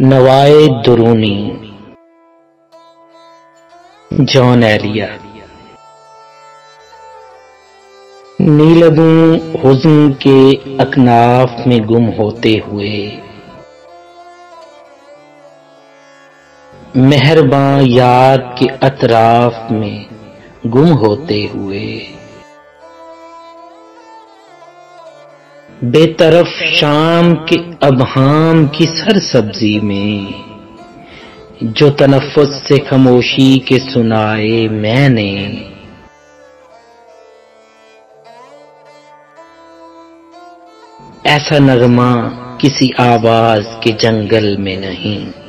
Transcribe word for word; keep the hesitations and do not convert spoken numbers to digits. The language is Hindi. नवाए दुरूनी जौन एलिया। नीलबू हुज़्न के अकनाफ में गुम होते हुए, मेहरबां याद के अतराफ में गुम होते हुए, बेतरफ शाम के अबहाम की सरसब्जी में, जो तनफ़ुस से खामोशी के सुनाए मैंने, ऐसा नगमा किसी आवाज के जंगल में नहीं।